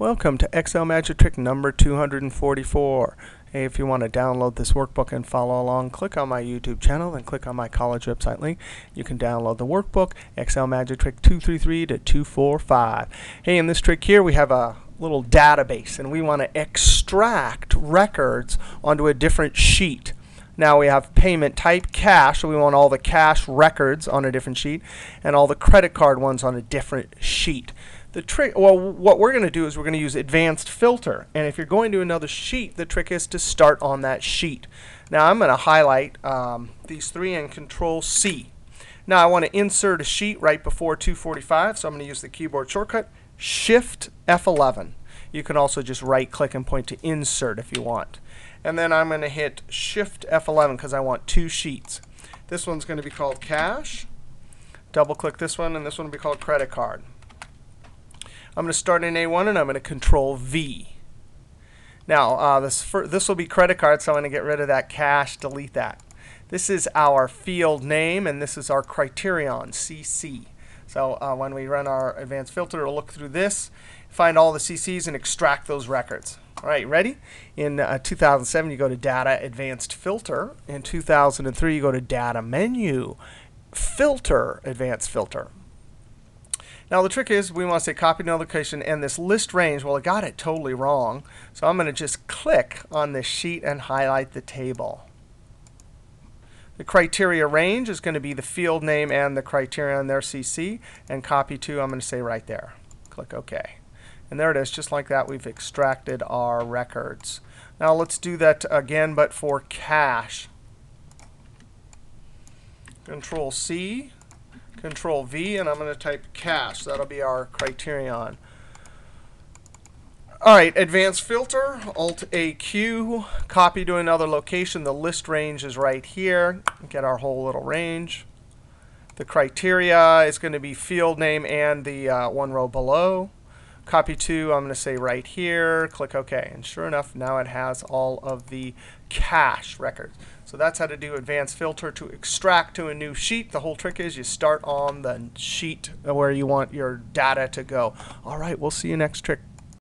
Welcome to Excel Magic Trick number 244. Hey, if you want to download this workbook and follow along, click on my YouTube channel, then click on my college website link. You can download the workbook, Excel Magic Trick 233 to 245. Hey, in this trick here we have a little database and we want to extract records onto a different sheet. Now we have payment type cash, so we want all the cash records on a different sheet and all the credit card ones on a different sheet. The trick, well, what we're going to do is we're going to use Advanced Filter. And if you're going to another sheet, the trick is to start on that sheet. Now I'm going to highlight these three and Control C. Now I want to insert a sheet right before 245, so I'm going to use the keyboard shortcut Shift F11. You can also just right-click and point to Insert if you want. And then I'm going to hit Shift F11 because I want two sheets. This one's going to be called Cash. Double-click this one, and this one will be called Credit Card. I'm going to start in A1, and I'm going to Control V. Now, this will be credit card, so I'm going to get rid of that cash, delete that. This is our field name, and this is our criterion, CC. So when we run our advanced filter, it'll look through this, find all the CCs, and extract those records. All right, ready? In 2007, you go to Data, Advanced Filter. In 2003, you go to Data Menu, Filter, Advanced Filter. Now the trick is we want to say copy to another location and this list range. Well, I got it totally wrong. So I'm going to just click on this sheet and highlight the table. The criteria range is going to be the field name and the criteria on their CC. And copy to, I'm going to say right there. Click OK. And there it is. Just like that, we've extracted our records. Now let's do that again, but for cash. Control C. Control V, and I'm going to type cash. That'll be our criterion. All right, advanced filter, Alt-AQ, copy to another location. The list range is right here. Get our whole little range. The criteria is going to be field name and the one row below. Copy to, I'm going to say right here. Click OK. And sure enough, now it has all of the cash records. So that's how to do advanced filter to extract to a new sheet. The whole trick is you start on the sheet where you want your data to go. All right, we'll see you next trick.